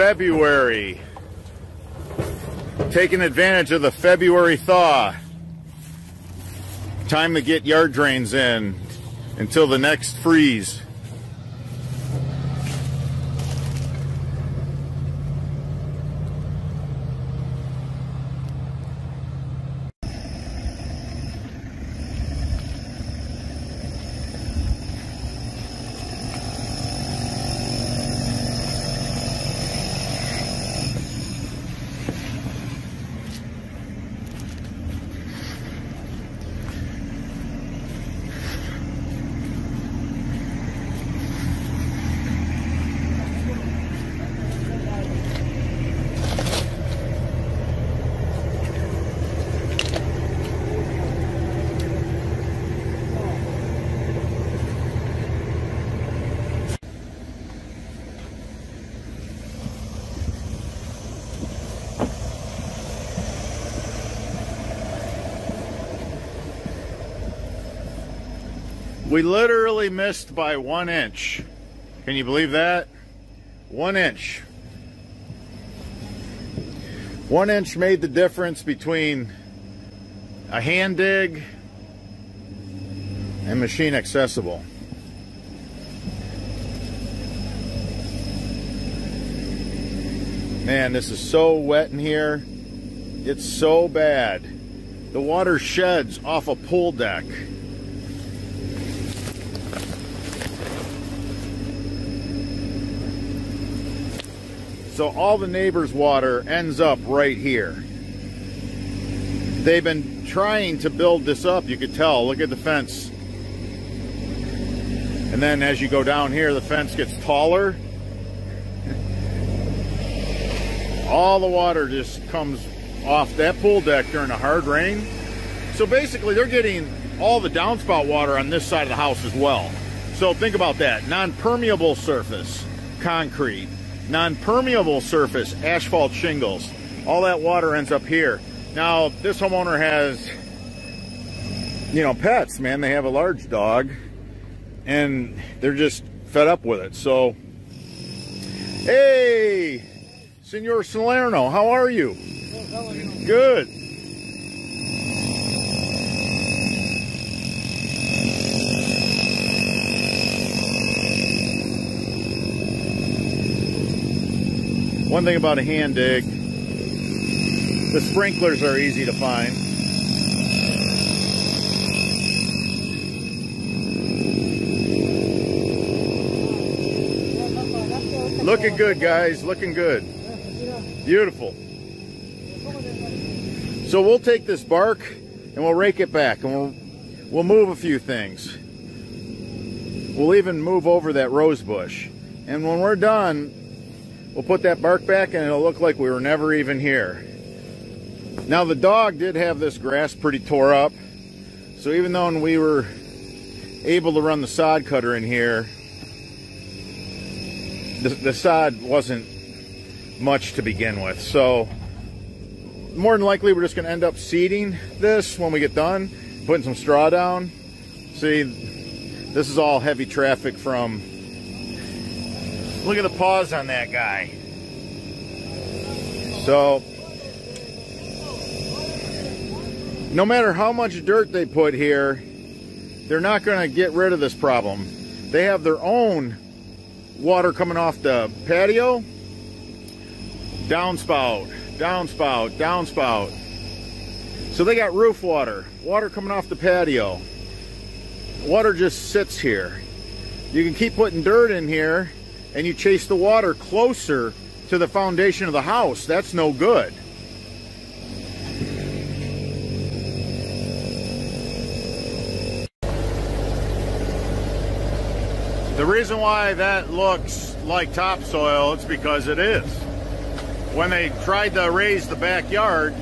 February. Taking advantage of the February thaw. Time to get yard drains in until the next freeze. We literally missed by 1 inch. Can you believe that? 1 inch. 1 inch made the difference between a hand dig and machine accessible. Man, this is so wet in here. It's so bad. The water sheds off a pool deck. So all the neighbors' water ends up right here. They've been trying to build this up, you could tell. Look at the fence. And then as you go down here, the fence gets taller. All the water just comes off that pool deck during a hard rain. So basically they're getting all the downspout water on this side of the house as well. So think about that. Non-permeable surface, concrete. Non-permeable surface, asphalt shingles. All that water ends up here. Now, this homeowner has, you know, pets, man. They have a large dog, and they're just fed up with it. So, hey, Senor Salerno, how are you? Good. One thing about a hand dig, the sprinklers are easy to find. Looking good, guys, looking good. Beautiful. So we'll take this bark and we'll rake it back and we'll move a few things. We'll even move over that rose bush. And when we're done, we'll put that bark back and it'll look like we were never even here. Now the dog did have this grass pretty tore up. So even though we were able to run the sod cutter in here, the sod wasn't much to begin with. So more than likely we're just gonna end up seeding this when we get done, putting some straw down. See, this is all heavy traffic from. Look at the paws on that guy. So, no matter how much dirt they put here, they're not going to get rid of this problem. They have their own water coming off the patio. Downspout, downspout, downspout. So they got roof water, water coming off the patio. Water just sits here. You can keep putting dirt in here, and you chase the water closer to the foundation of the house. That's no good. The reason why that looks like topsoil, it's because it is. When they tried to raise the backyard,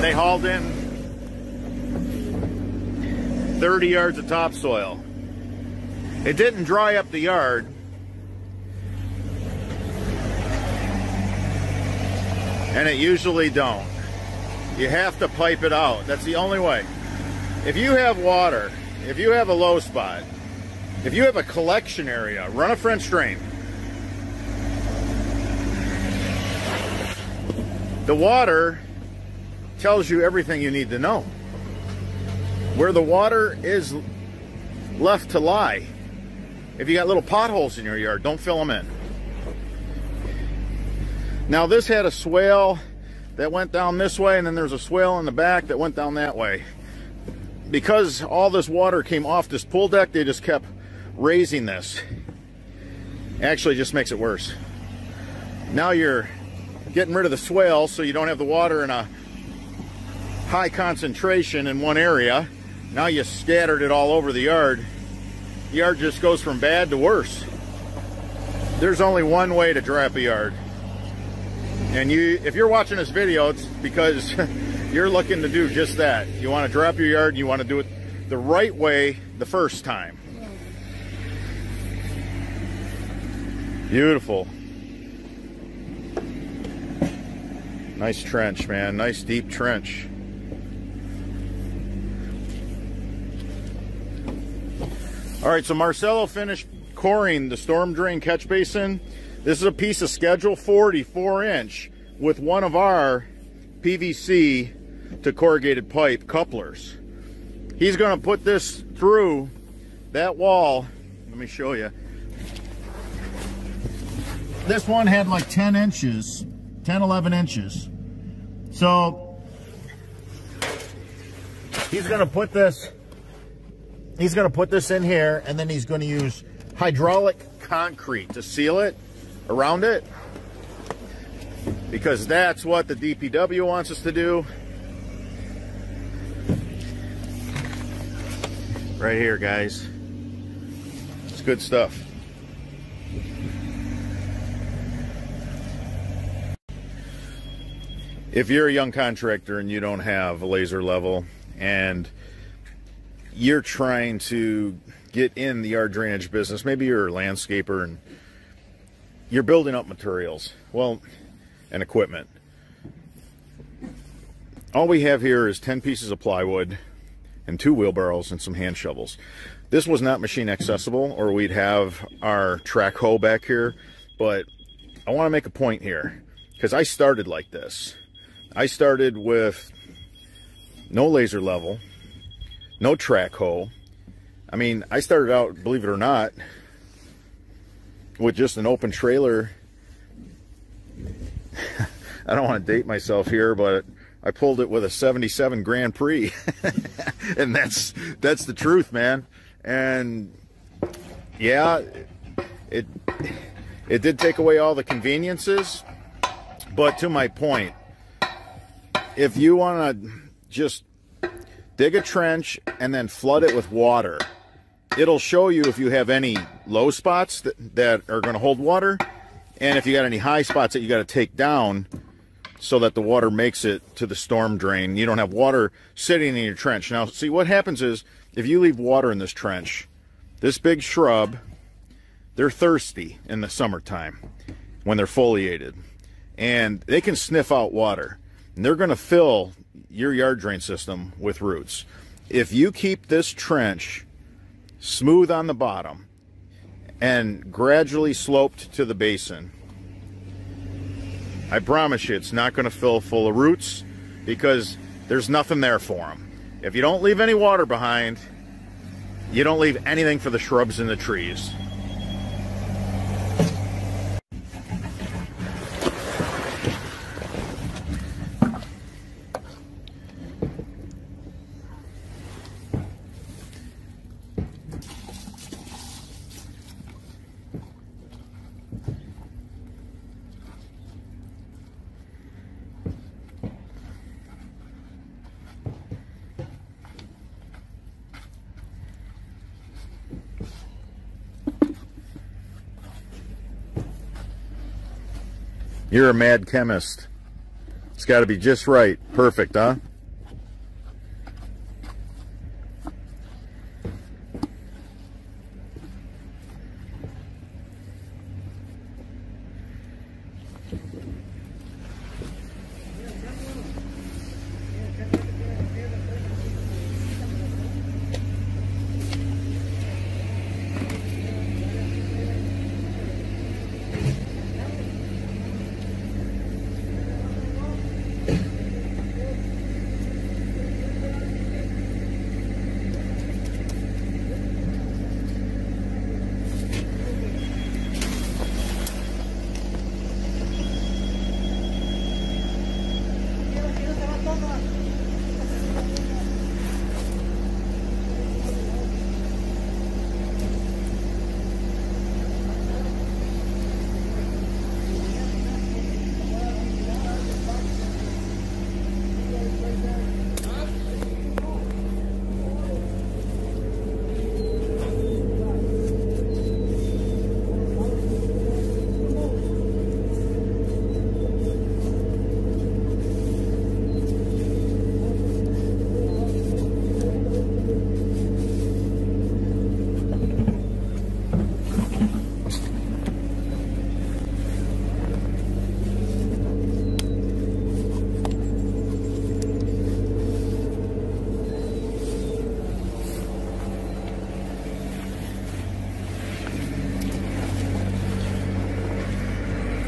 they hauled in 30 yards of topsoil. It didn't dry up the yard. And it usually don't. You have to pipe it out. That's the only way. If you have water, if you have a low spot, If you have a collection area, run a French drain. The water tells you everything you need to know. Where the water is left to lie. If you got little potholes in your yard, don't fill them in. Now this had a swale that went down this way, and then there's a swale in the back that went down that way. Because all this water came off this pool deck, they just kept raising this. Actually, it just makes it worse. Now you're getting rid of the swale so you don't have the water in a high concentration in one area. Now you scattered it all over the yard. The yard just goes from bad to worse. There's only one way to dry up a yard. And if you're watching this video, it's because you're looking to do just that. You want to dry up your yard, and you want to do it the right way the first time. Beautiful. Nice trench, man. Nice deep trench. All right, so Marcelo finished coring the storm drain catch basin. This is a piece of schedule 44 inch with one of our PVC to corrugated pipe couplers. He's going to put this through that wall. Let me show you. This one had like 10 inches, 10, 11 inches. So he's going to put this in here, and then he's going to use hydraulic concrete to seal it around it, because that's what the DPW wants us to do. Right here, guys. It's good stuff. If you're a young contractor and you don't have a laser level and you're trying to get in the yard drainage business, maybe you're a landscaper and you're building up materials, well, and equipment. All we have here is 10 pieces of plywood and 2 wheelbarrows and some hand shovels. This was not machine accessible, or we'd have our track hoe back here, but I want to make a point here, because I started like this. I started with no laser level, no track hoe. I mean, I started out, believe it or not, with just an open trailer. I don't want to date myself here, but I pulled it with a 77 Grand Prix. And that's the truth, man. And yeah, it did take away all the conveniences, but to my point, if you want to just dig a trench and then flood it with water, it'll show you if you have any low spots that are going to hold water, and if you got any high spots that you got to take down so that the water makes it to the storm drain. You don't have water sitting in your trench. Now, see, what happens is if you leave water in this trench, this big shrub, they're thirsty in the summertime when they're foliated, and they can sniff out water, and they're going to fill your yard drain system with roots. If you keep this trench smooth on the bottom and gradually sloped to the basin, I promise you it's not going to fill full of roots, because there's nothing there for them. If you don't leave any water behind, you don't leave anything for the shrubs and the trees. You're a mad chemist. It's got to be just right. Perfect, huh?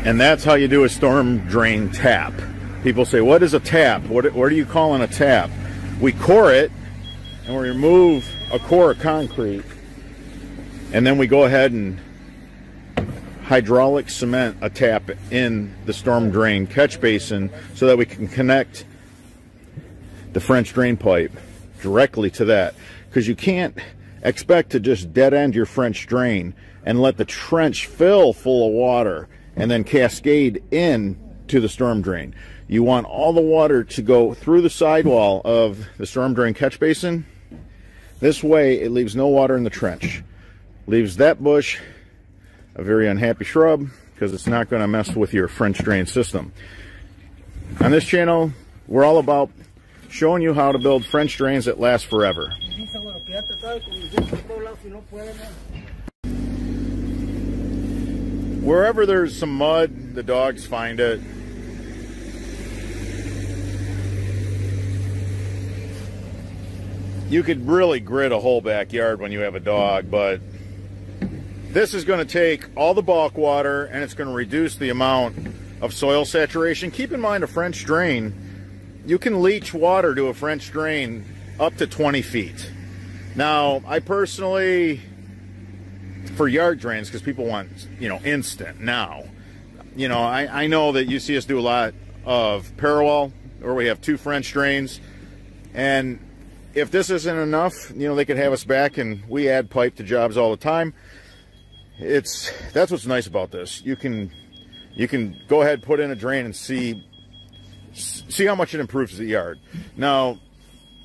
And that's how you do a storm drain tap. People say, what is a tap? What are you calling a tap? We core it, and we remove a core of concrete, and then we go ahead and hydraulic cement a tap in the storm drain catch basin so that we can connect the French drain pipe directly to that. Because you can't expect to just dead end your French drain and let the trench fill full of water and then cascade in to the storm drain. You want all the water to go through the sidewall of the storm drain catch basin. This way it leaves no water in the trench. Leaves that bush a very unhappy shrub because it's not gonna mess with your French drain system. On this channel, we're all about showing you how to build French drains that last forever. Wherever there's some mud, the dogs find it. You could really grit a whole backyard when you have a dog, but this is going to take all the bulk water and it's going to reduce the amount of soil saturation. Keep in mind a French drain, you can leach water to a French drain up to 20 feet. Now, I personally, for yard drains, because people want, you know, instant now. You know, I know that you see us do a lot of parallel, or we have two French drains, and if this isn't enough, you know, they could have us back, and we add pipe to jobs all the time. That's what's nice about this. You can go ahead, put in a drain, and see how much it improves the yard. Now,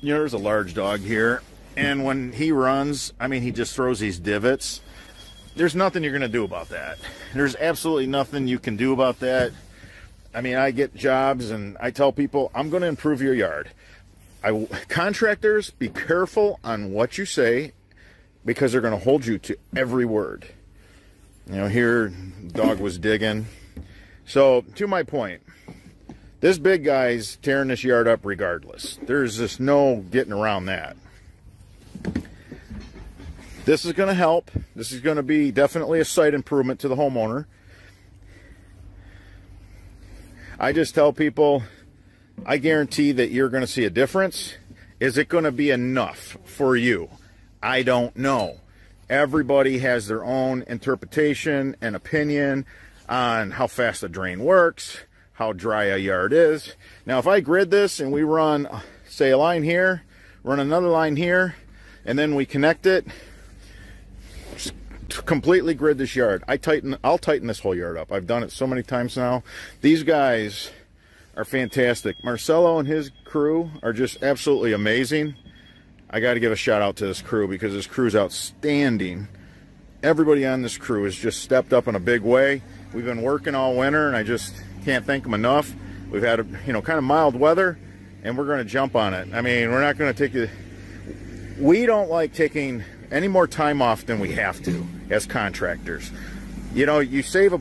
you know, there's a large dog here, and when he runs, I mean, he just throws these divots. There's nothing you're going to do about that. There's absolutely nothing you can do about that. I mean, I get jobs and I tell people, I'm going to improve your yard. Contractors, be careful on what you say because they're going to hold you to every word. You know, here, dog was digging. So, to my point, this big guy's tearing this yard up regardless. There's just no getting around that. This is going to help. This is going to be definitely a site improvement to the homeowner. I just tell people, I guarantee that you're going to see a difference. Is it going to be enough for you? I don't know. Everybody has their own interpretation and opinion on how fast a drain works, how dry a yard is. Now, if I grid this and we run, say, a line here, run another line here, and then we connect it, completely grid this yard. I'll tighten this whole yard up. I've done it so many times now. These guys are fantastic. Marcelo and his crew are just absolutely amazing. I got to give a shout out to this crew because this crew's outstanding. Everybody on this crew has just stepped up in a big way. We've been working all winter and I just can't thank them enough. We've had a, you know, kind of mild weather and we're going to jump on it. I mean, we're not going to take it. We don't like taking any more time off than we have to as contractors. You know, you save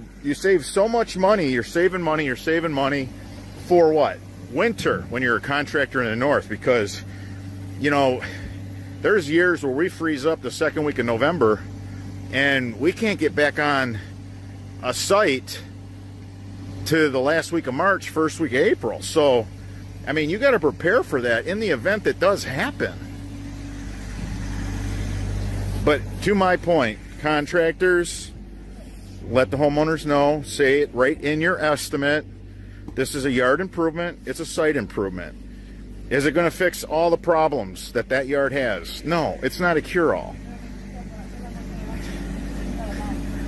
so much money. You're saving money for what? Winter, when you're a contractor in the north, because, you know, there's years where we freeze up the second week of November and we can't get back on a site to the last week of March, first week of April. So, I mean, you got to prepare for that in the event that does happen. But to my point, contractors, let the homeowners know, say it right in your estimate. This is a yard improvement, it's a site improvement. Is it going to fix all the problems that that yard has? No, it's not a cure-all.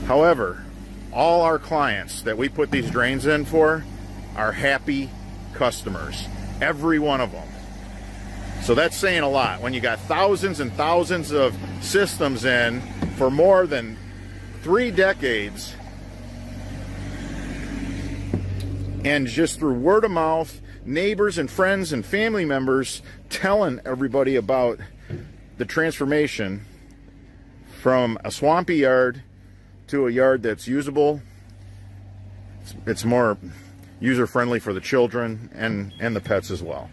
However, all our clients that we put these drains in for are happy customers, every one of them. So that's saying a lot. When you got thousands and thousands of systems in for more than 3 decades, and just through word of mouth, neighbors and friends and family members telling everybody about the transformation from a swampy yard to a yard that's usable. It's more user-friendly for the children and the pets as well.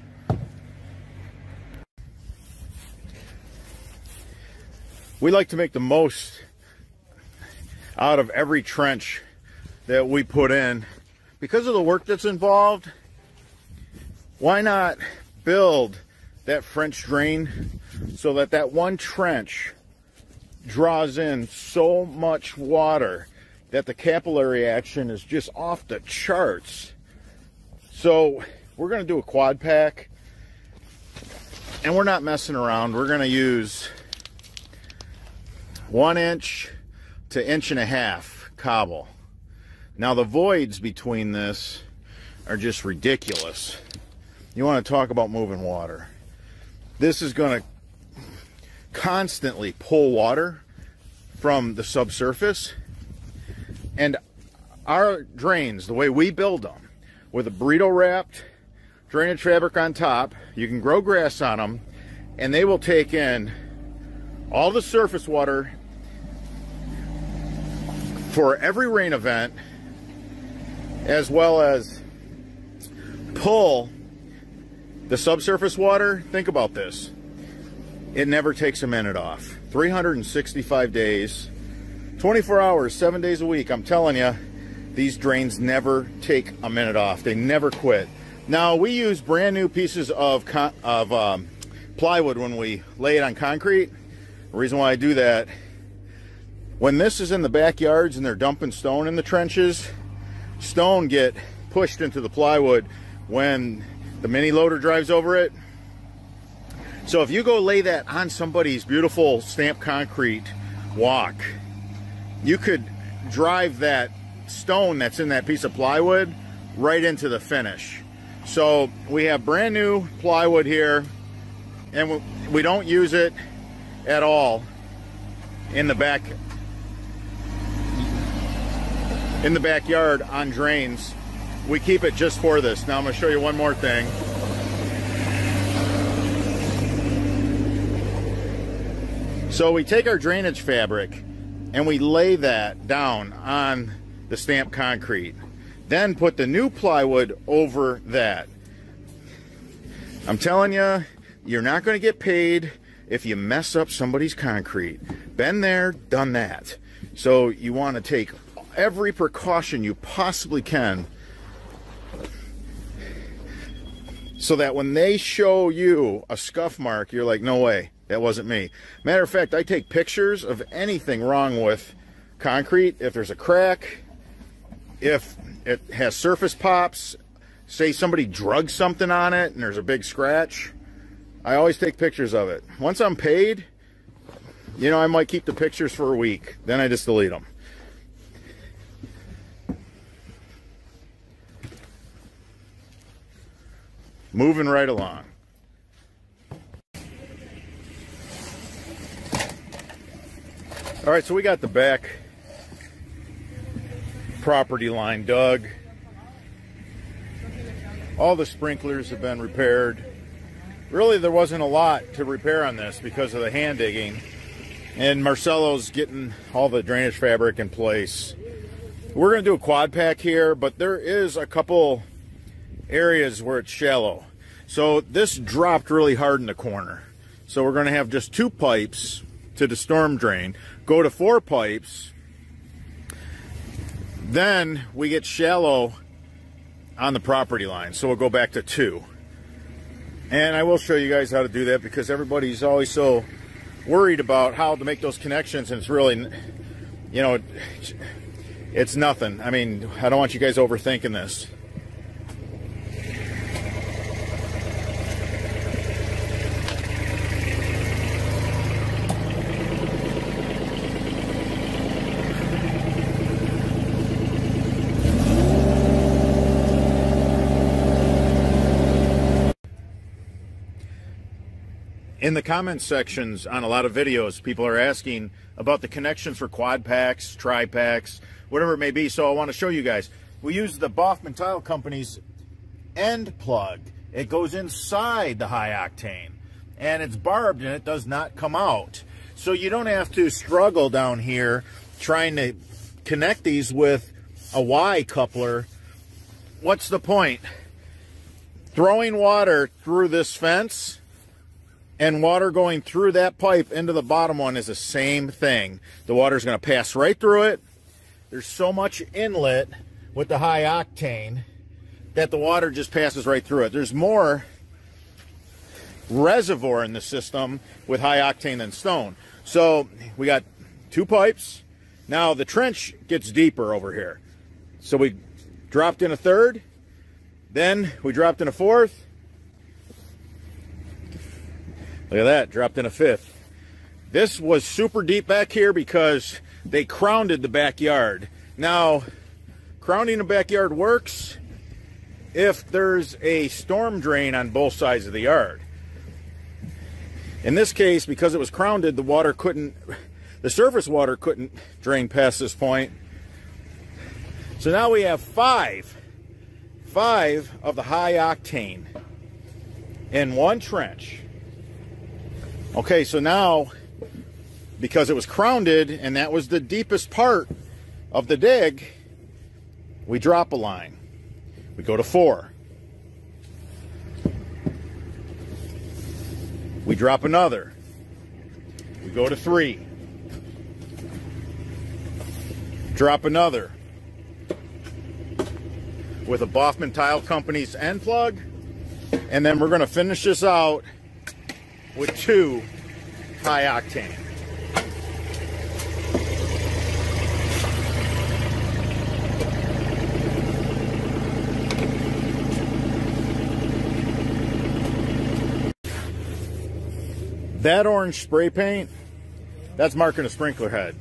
We like to make the most out of every trench that we put in. Because of the work that's involved, why not build that French drain so that that one trench draws in so much water that the capillary action is just off the charts. So we're going to do a quad pack, and we're not messing around. We're going to use 1 inch to 1.5 inch cobble. Now the voids between this are just ridiculous. You want to talk about moving water. This is going to constantly pull water from the subsurface, and our drains, the way we build them, with a burrito wrapped drainage fabric on top, you can grow grass on them, and they will take in all the surface water for every rain event, as well as pull the subsurface water. Think about this. It never takes a minute off. 365 days, 24 hours, 7 days a week. I'm telling you, these drains never take a minute off. They never quit. Now, we use brand new pieces of plywood when we lay it on concrete. The reason why I do that, when this is in the backyards and they're dumping stone in the trenches, stone get pushed into the plywood when the mini loader drives over it. So if you go lay that on somebody's beautiful stamped concrete walk, you could drive that stone that's in that piece of plywood right into the finish. So we have brand new plywood here, and we don't use it at all in the backyard on drains. We keep it just for this. Now I'm going to show you one more thing. So we take our drainage fabric and we lay that down on the stamped concrete, then put the new plywood over that. I'm telling you, you're not going to get paid if you mess up somebody's concrete. Been there, done that. So you want to take every precaution you possibly can so that when they show you a scuff mark, you're like, no way. That wasn't me. Matter of fact, I take pictures of anything wrong with concrete. If there's a crack, if it has surface pops, say somebody drugged something on it and there's a big scratch, I always take pictures of it. Once I'm paid, you know, I might keep the pictures for a week. Then I just delete them. Moving right along. All right, so we got the back property line dug. All the sprinklers have been repaired. Really, there wasn't a lot to repair on this because of the hand digging. And Marcelo's getting all the drainage fabric in place. We're going to do a quad pack here, but there is a couple areas where it's shallow. So this dropped really hard in the corner. So we're going to have just 2 pipes to the storm drain, go to 4 pipes, then we get shallow on the property line, so we'll go back to 2. And I will show you guys how to do that, because everybody's always so worried about how to make those connections, and it's really, you know, it's nothing. I mean, I don't want you guys overthinking this. In the comment sections on a lot of videos, people are asking about the connections for quad packs, tri packs, whatever it may be. So I want to show you guys. We use the Boffman Tile Company's end plug. It goes inside the high octane, and it's barbed and it does not come out. So you don't have to struggle down here trying to connect these with a Y coupler. What's the point? Throwing water through this fence and water going through that pipe into the bottom one is the same thing. The water's going to pass right through it. There's so much inlet with the high octane that the water just passes right through it. There's more reservoir in the system with high octane than stone. So we got two pipes. Now the trench gets deeper over here. So we dropped in a third, then we dropped in a fourth. Look at that, dropped in a fifth. This was super deep back here because they crowned the backyard. Now, crowning the backyard works if there's a storm drain on both sides of the yard. In this case, because it was crowned, the water couldn't, the surface water couldn't drain past this point. So now we have five of the high octane in one trench. Okay, so now, because it was crowned and that was the deepest part of the dig, we drop a line. We go to four. We drop another. We go to three. Drop another. With a Boffman Tile Company's end plug. And then we're going to finish this out with two high octane. That orange spray paint, that's marking a sprinkler head.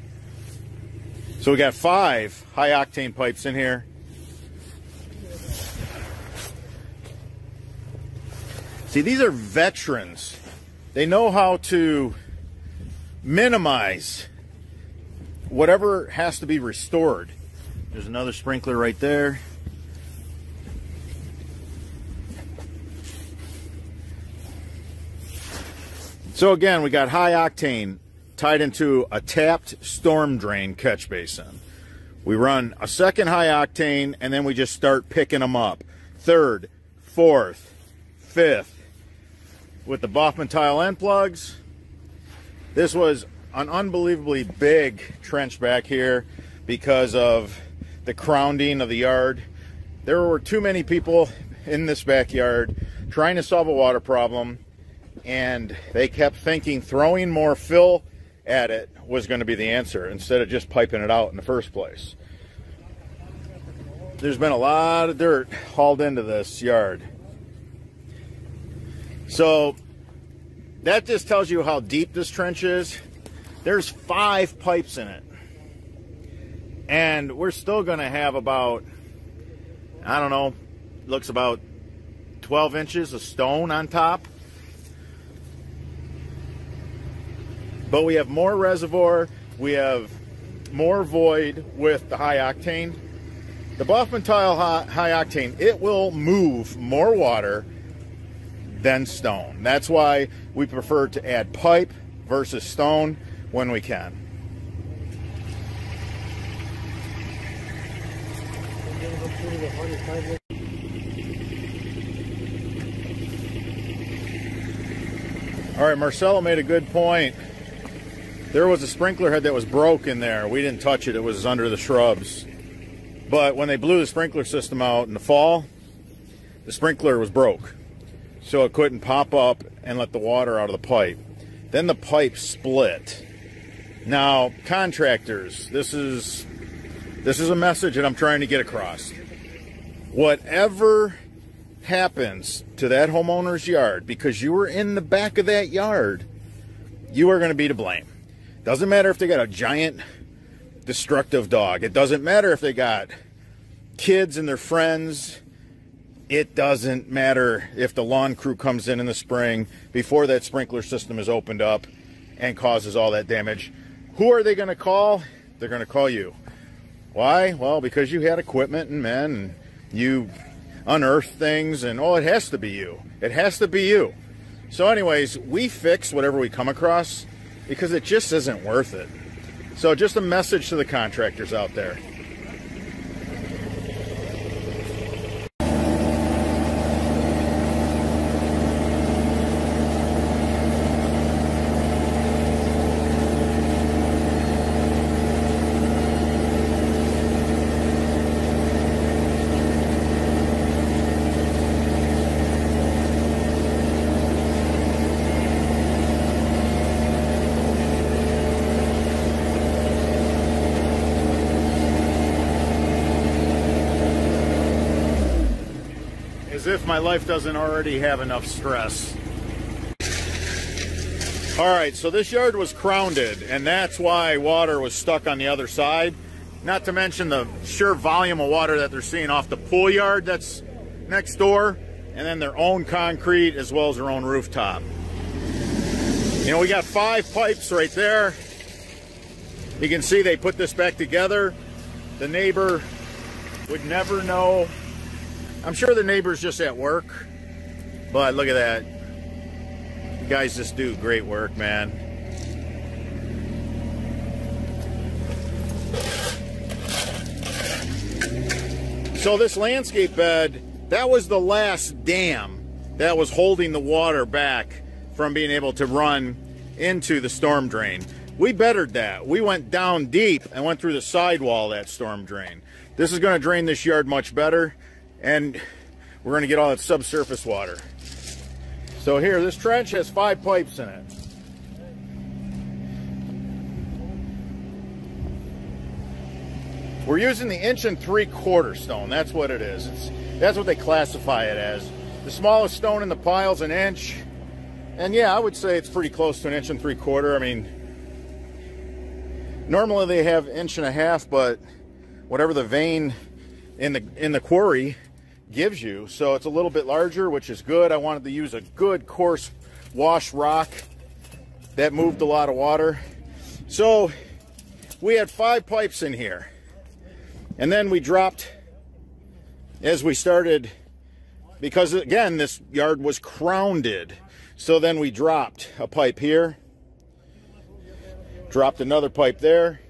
So we got five high octane pipes in here. See, these are veterans. They know how to minimize whatever has to be restored. There's another sprinkler right there. So again, we got high octane tied into a tapped storm drain catch basin. We run a second high octane and then we just start picking them up. Third, fourth, fifth, with the Boffman Tile end plugs. This was an unbelievably big trench back here because of the crowning of the yard. There were too many people in this backyard trying to solve a water problem, and they kept thinking throwing more fill at it was going to be the answer instead of just piping it out in the first place. There's been a lot of dirt hauled into this yard. So that just tells you how deep this trench is. There's five pipes in it. And we're still going to have about, I don't know, looks about 12 inches of stone on top. But we have more reservoir, we have more void with the high octane. The Boffman Tile high octane, it will move more water than stone. That's why we prefer to add pipe versus stone when we can. All right, Marcelo made a good point. There was a sprinkler head that was broken there. We didn't touch it, it was under the shrubs. But when they blew the sprinkler system out in the fall, the sprinkler was broke. So it couldn't pop up and let the water out of the pipe. Then the pipe split. Now, contractors, this is a message that I'm trying to get across. Whatever happens to that homeowner's yard, because you were in the back of that yard, you are going to be to blame. Doesn't matter if they got a giant destructive dog. It doesn't matter if they got kids and their friends. It doesn't matter if the lawn crew comes in the spring before that sprinkler system is opened up and causes all that damage. Who are they going to call? They're going to call you. Why? Well, because you had equipment and men and you unearthed things, and oh, it has to be you. It has to be you. So anyways, we fix whatever we come across because it just isn't worth it. So just a message to the contractors out there. As if my life doesn't already have enough stress. All right, so this yard was crounded, and that's why water was stuck on the other side. Not to mention the sheer volume of water that they're seeing off the pool yard that's next door, and then their own concrete as well as their own rooftop. You know, we got 5 pipes right there. You can see they put this back together. The neighbor would never know. I'm sure the neighbor's just at work, but look at that. You guys just do great work, man. So this landscape bed, that was the last dam that was holding the water back from being able to run into the storm drain. We bettered that. We went down deep and went through the sidewall of that storm drain. This is going to drain this yard much better. And we're going to get all that subsurface water. So here, this trench has 5 pipes in it. We're using the 1 3/4 inch stone. That's what it is. That's what they classify it as. The smallest stone in the pile is 1 inch. And yeah, I would say it's pretty close to 1 3/4 inch. I mean, normally they have 1.5 inch, but whatever the vein in the quarry gives you, so it's a little bit larger, which is good. I wanted to use a good coarse wash rock that moved a lot of water. So we had 5 pipes in here, and then we dropped as we started, because again this yard was crounded. So then we dropped a pipe here, dropped another pipe there,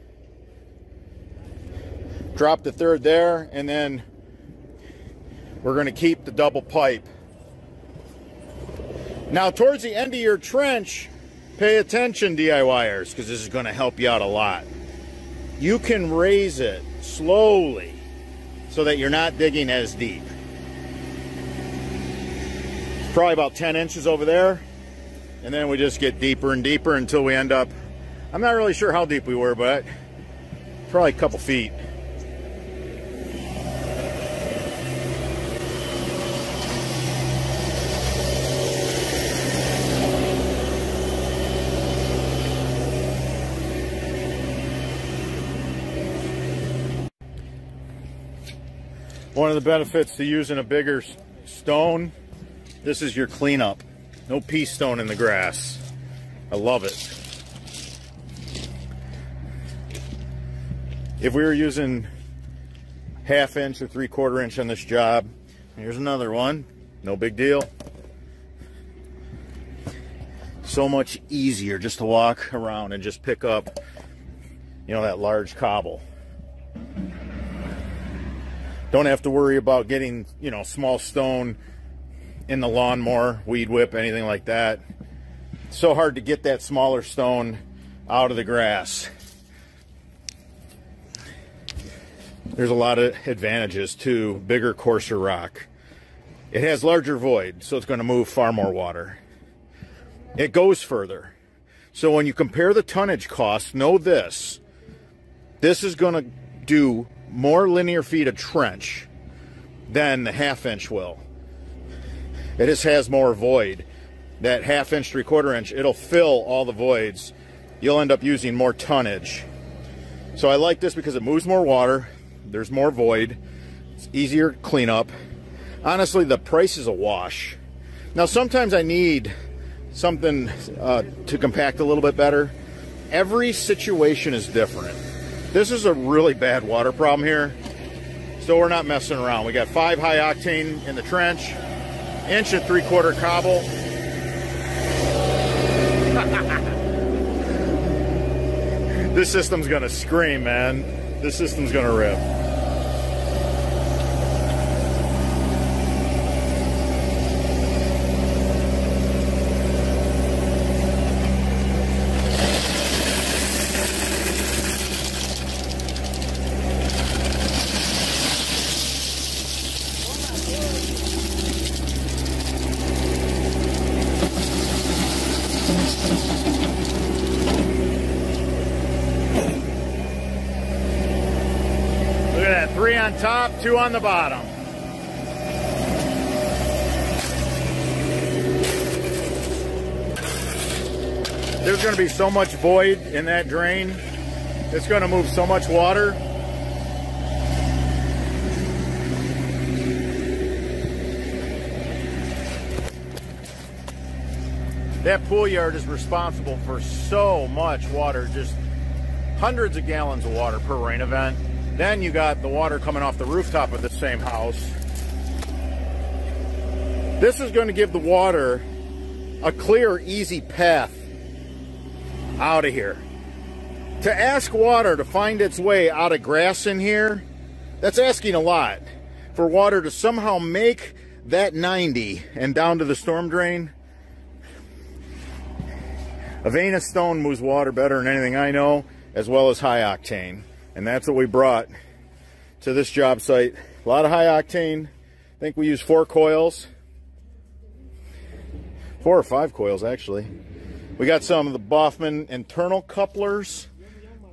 dropped the 3rd there, and then we're going to keep the double pipe. Now towards the end of your trench, pay attention, DIYers, because this is going to help you out a lot. You can raise it slowly so that you're not digging as deep. It's probably about 10 inches over there, and then we just get deeper and deeper until we end up, I'm not really sure how deep we were, but probably a couple feet. One of the benefits to using a bigger stone, this is your cleanup. No pea stone in the grass. I love it. If we were using 1/2 inch or 3/4 inch on this job, here's another one. No big deal. So much easier just to walk around and just pick up, you know, that large cobble. Don't have to worry about getting, you know, small stone in the lawnmower, weed whip, anything like that. It's so hard to get that smaller stone out of the grass. There's a lot of advantages to bigger, coarser rock. It has larger void, so it's going to move far more water. It goes further. So when you compare the tonnage cost, know this. This is going to do more linear feet of trench than the 1/2 inch will. It just has more void. That 1/2 inch, 3/4 inch, it'll fill all the voids. You'll end up using more tonnage. So I like this because it moves more water, there's more void, it's easier cleanup. honestly, the price is a wash. Now, sometimes I need something to compact a little bit better. Every situation is different. This is a really bad water problem here, so we're not messing around. We got 5 high octane in the trench, 1 3/4 inch cobble. This system's gonna scream, man. This system's gonna rip. On top, 2 on the bottom. There's going to be so much void in that drain. It's going to move so much water. That pool yard is responsible for so much water, just hundreds of gallons of water per rain event. Then you got the water coming off the rooftop of the same house. This is going to give the water a clear, easy path out of here. To ask water to find its way out of grass in here, that's asking a lot. For water to somehow make that 90 and down to the storm drain. A vein of stone moves water better than anything I know, as well as high octane. And that's what we brought to this job site. A lot of high octane. I think we used 4 coils. 4 or 5 coils, actually. We got some of the Baughman internal couplers.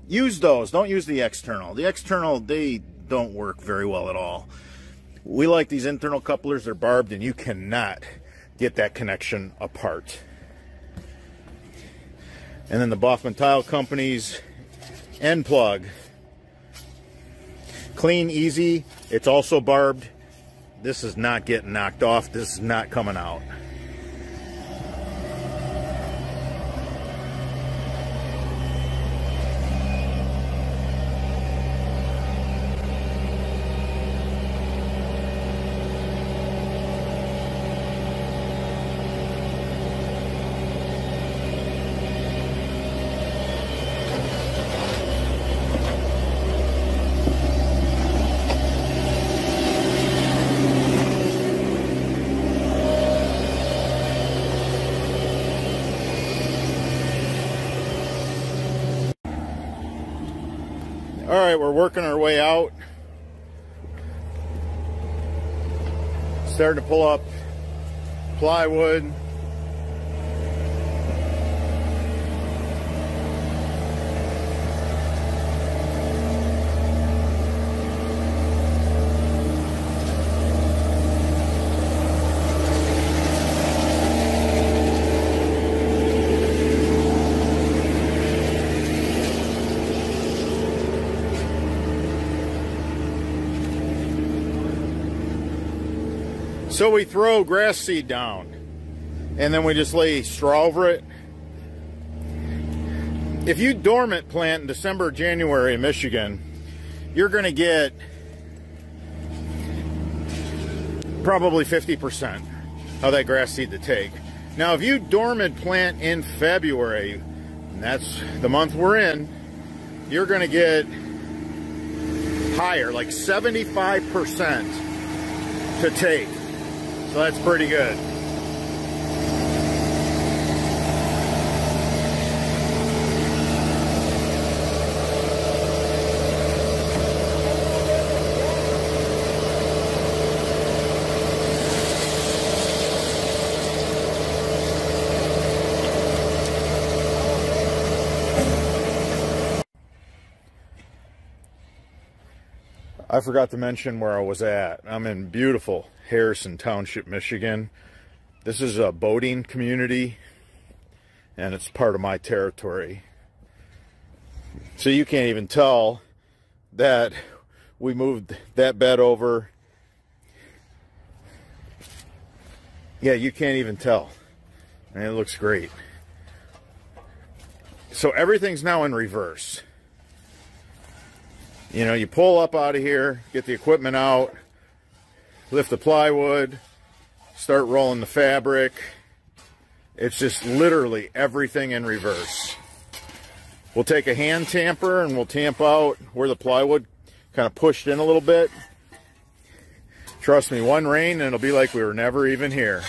Use those. Don't use the external. The external, they don't work very well at all. We like these internal couplers. They're barbed, and you cannot get that connection apart. And then the Baughman Tile Company's end plug. Clean, easy. It's also barbed. This is not getting knocked off. This is not coming out. All right, we're working our way out. Starting to pull up plywood. So we throw grass seed down, and then we just lay straw over it. If you dormant plant in December, January in Michigan, you're going to get probably 50% of that grass seed to take. Now, if you dormant plant in February, and that's the month we're in, you're going to get higher, like 75% to take. So that's pretty good. I forgot to mention where I was at. I'm in beautiful Harrison Township, Michigan. This is a boating community, and it's part of my territory. So you can't even tell that we moved that bed over Yeah, you can't even tell. And it looks great. So everything's now in reverse. You know, you pull up out of here, get the equipment out, lift the plywood, start rolling the fabric. It's just literally everything in reverse. We'll take a hand tamper and we'll tamp out where the plywood kind of pushed in a little bit. Trust me, one rain and it'll be like we were never even here.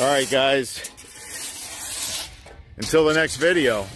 All right, guys, until the next video.